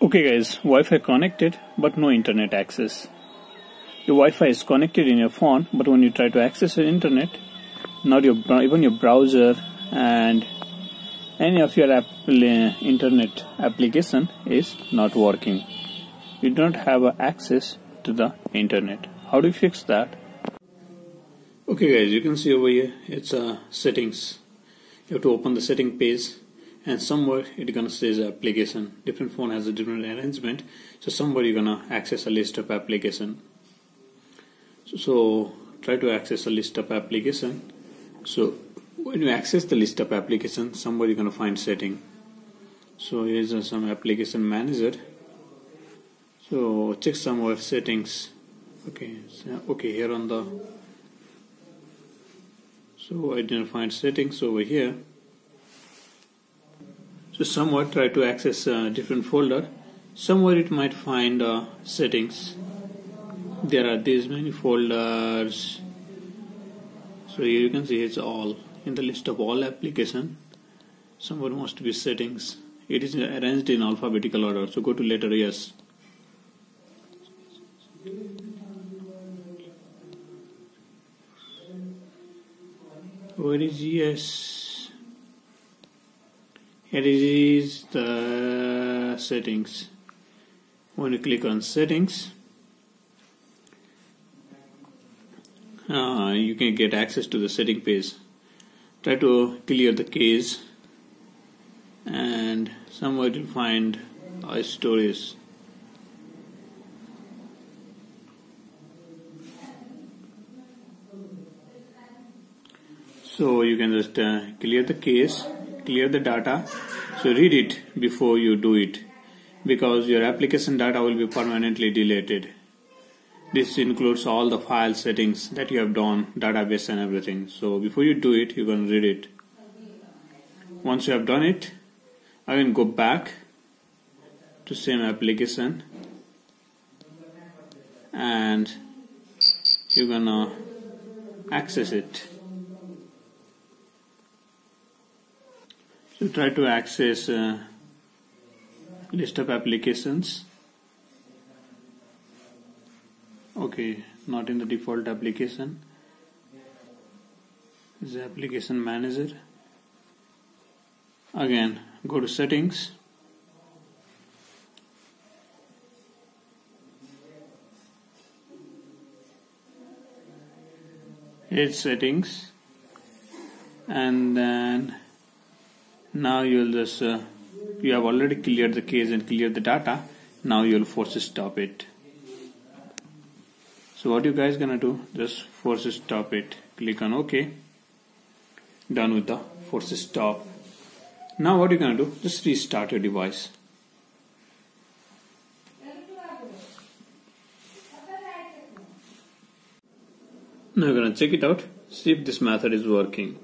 Okay guys, Wi-Fi connected but no internet access. Your Wi-Fi is connected in your phone, but when you try to access your internet, not even your browser and any of your internet application is not working. You don't have access to the internet. How do you fix that? Okay guys, you can see over here it's settings. You have to open the setting page, and somewhere it's gonna says application. Different phone has a different arrangement, so somewhere you're gonna access a list of application. So try to access a list of application. So when you access the list of application, somewhere you're gonna find setting. So here's some application manager. So check somewhere settings. Okay, so, here on the. So I didn't find settings over here. So somewhere try to access a different folder. Somewhere it might find settings. There are these many folders. So here you can see it's all in the list of all application. Somewhere must be settings. It is arranged in alphabetical order. So go to letter S. Where is S? Here is the settings. When you click on settings, you can get access to the setting page. Try to clear the cache, and somewhere you'll find storage. So you can just clear the cache. Clear the data, so read it before you do it, because your application data will be permanently deleted. This includes all the file settings that you have done, database and everything. So before you do it, you're going to read it. Once you have done it, I can go back to same application, and you're going to access it. So try to access list of applications. Okay, not in the default application. This is the application manager. Again, go to settings. Hit settings, and then now you'll just you have already cleared the cache and cleared the data. Now you'll force stop it. So what you guys gonna do? Just force stop it. Click on OK. Done with the force stop. Now what you gonna do? Just restart your device. Now you're gonna check it out. See if this method is working.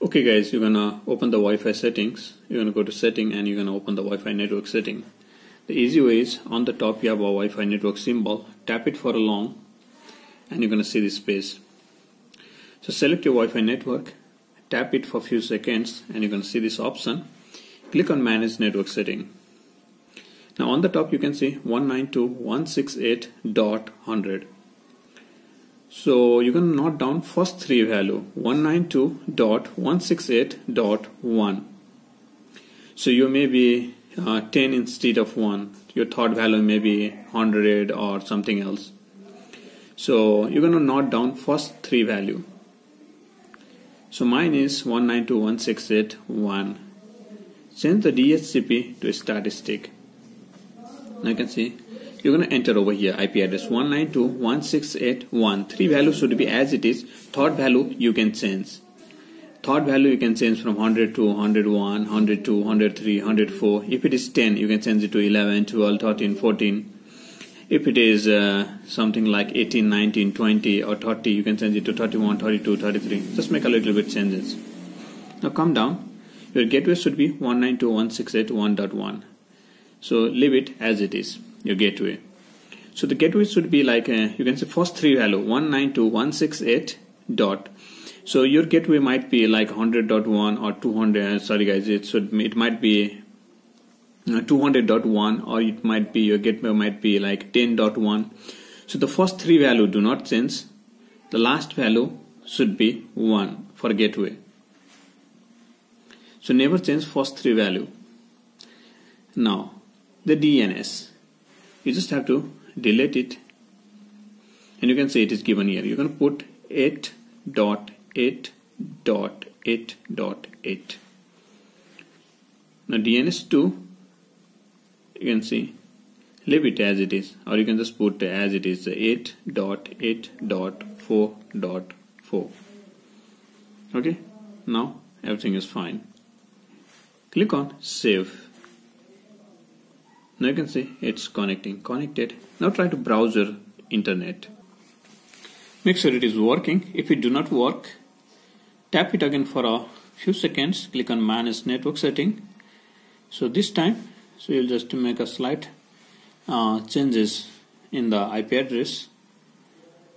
Okay guys, you're gonna open the Wi-Fi settings. You're gonna go to setting, and you're gonna open the Wi-Fi network setting. The easy way is, on the top you have a Wi-Fi network symbol. Tap it for a long, and you're gonna see this space. So select your Wi-Fi network, tap it for a few seconds, and you're gonna see this option. Click on manage network setting. Now on the top you can see 192.168.100. So you can note down first three value, 192.168.1. So you may be 10 instead of 1. Your third value may be 100 or something else. So you're going to note down first three value. So mine is 192.168.1. Change the DHCP to a statistic. Now you can see you're going to enter over here IP address 192.168.1. Three values should be as it is. Third value you can change. Third value you can change from 100 to 101, 102, 103, 104. If it is 10, you can change it to 11, 12, 13, 14. If it is something like 18, 19, 20 or 30, you can change it to 31, 32, 33. Just make a little bit changes. Now come down. Your gateway should be 192.168.1.1. So leave it as it is. Your gateway. So the gateway should be like you can say first three value 192.168. Dot. So your gateway might be like 100.1 or 200. Sorry guys, it might be 200.1, or it might be your gateway might be like 10.1. so the first three value do not change, the last value should be 1 for gateway. So never change first three value. Now the DNS, you just have to delete it, and you can see it is given here. You can put 8.8.8.8. Now DNS2, you can see, leave it as it is, or you can just put as it is 8.8.4.4. Okay, now everything is fine. Click on save. Now you can see it's connected. Now try to browse your internet. Make sure it is working. If it do not work, tap it again for a few seconds. Click on manage network setting. So this time, so you'll just make a slight changes in the IP address.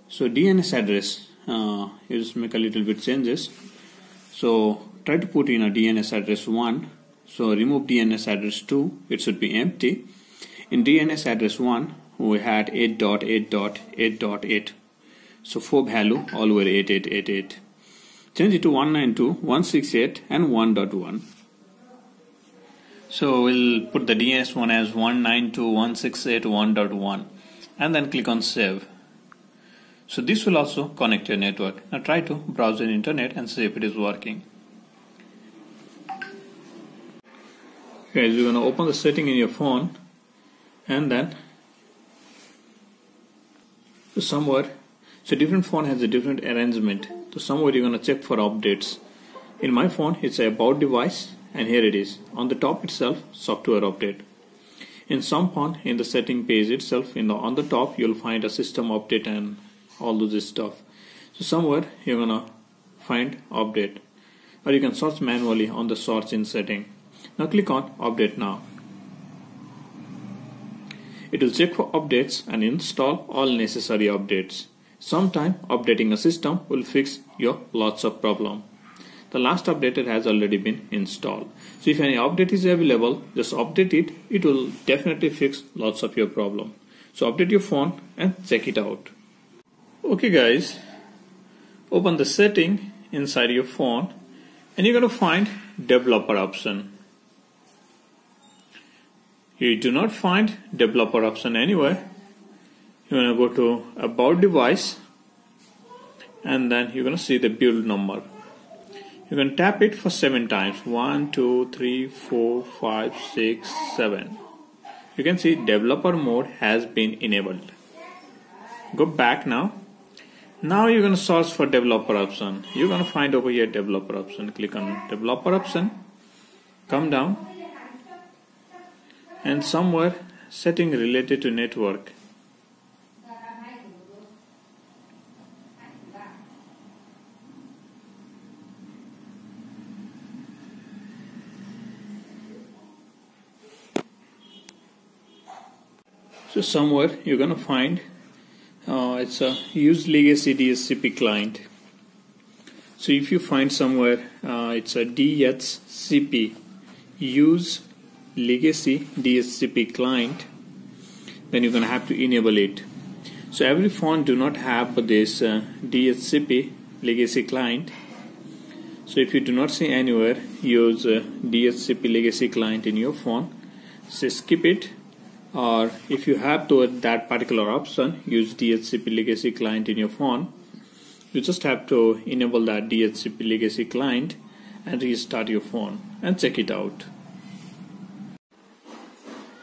So DNS address, you just make a little bit changes. So try to put in a DNS address 1. So remove DNS address 2. It should be empty. In DNS address 1, we had 8.8.8.8. So 4 value all were 8888. Change it to 192.168 and 1.1. So we'll put the DNS one as 192.168.1.1, and then click on save. So this will also connect your network. Now try to browse the internet and see if it is working. Guys, you're gonna open the setting in your phone, and then somewhere, so different phone has a different arrangement. So somewhere you're gonna check for updates. In my phone, it's about device. And here it is on the top itself, software update. In some phone, in the setting page itself, on the top you'll find a system update and all of this stuff. So somewhere you're gonna find update, or you can search manually on the search in setting. Now click on update now. It will check for updates and install all necessary updates. Sometime updating a system will fix your lots of problem. The last updater has already been installed. So if any update is available, just update it. It will definitely fix lots of your problem. So update your phone and check it out. Okay guys, open the setting inside your phone, and you're going to find developer option. You do not find developer option anywhere. You're going to go to about device, and then you're going to see the build number. You can tap it for 7 times. 1, 2, 3, 4, 5, 6, 7. You can see developer mode has been enabled. Go back now. Now you're going to search for developer option. You're going to find over here developer option. Click on developer option. Come down. And somewhere setting related to network. So somewhere you're gonna find it's a use legacy DHCP client. So if you find somewhere it's a DHCP, use legacy DHCP client, then you're gonna have to enable it. So every phone do not have this DHCP legacy client. So if you do not see anywhere use DHCP legacy client in your phone, say skip it. Or if you have to that particular option, use DHCP legacy client in your phone, you just have to enable that DHCP legacy client and restart your phone and check it out.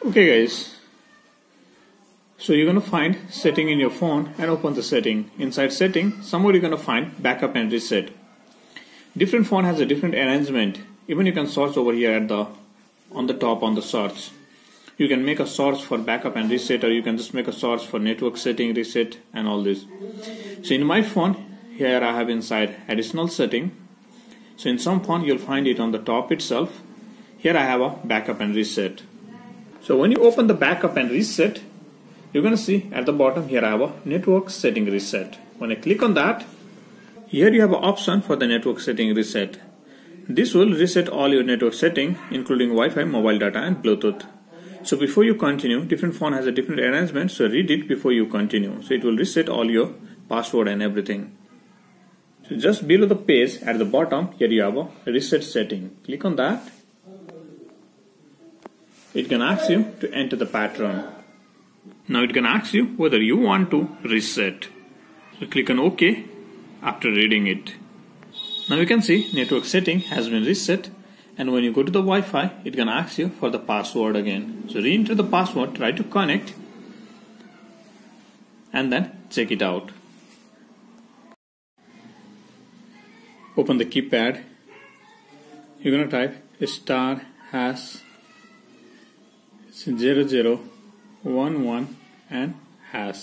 Okay guys, so you're gonna find setting in your phone and open the setting. Inside setting, somewhere you're gonna find backup and reset. Different phone has a different arrangement. Even you can search over here at the on the top on the search. You can make a search for backup and reset, or you can just make a search for network setting reset and all this. So in my phone, here I have inside additional setting. So in some phone you'll find it on the top itself. Here I have a backup and reset. So when you open the backup and reset, you're gonna see at the bottom here I have a network setting reset. When I click on that, here you have an option for the network setting reset. This will reset all your network setting, including Wi-Fi, mobile data and Bluetooth. So before you continue, different phone has a different arrangement, so read it before you continue. So it will reset all your password and everything. So just below the page at the bottom, here you have a reset setting. Click on that. It can ask you to enter the pattern. Now it can ask you whether you want to reset. So click on OK after reading it. Now you can see network setting has been reset, and when you go to the Wi-Fi, it can ask you for the password again. So re-enter the password, try to connect, and then check it out. Open the keypad. You're gonna type *#0011 and hash.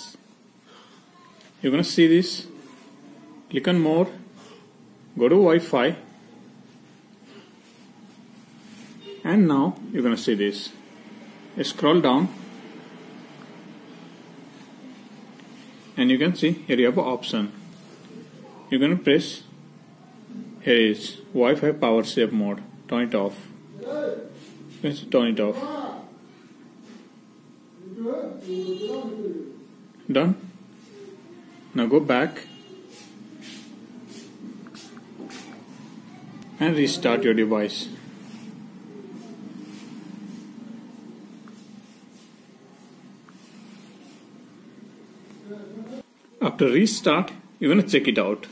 You're gonna see this. Click on more. Go to Wi-Fi, and now you're going to see this. Scroll down and you can see here you have an option. You're going to press, here is Wi-Fi power save mode, turn it off. Let's turn it off. Done. Now go back and restart your device. After restart, you're going to check it out.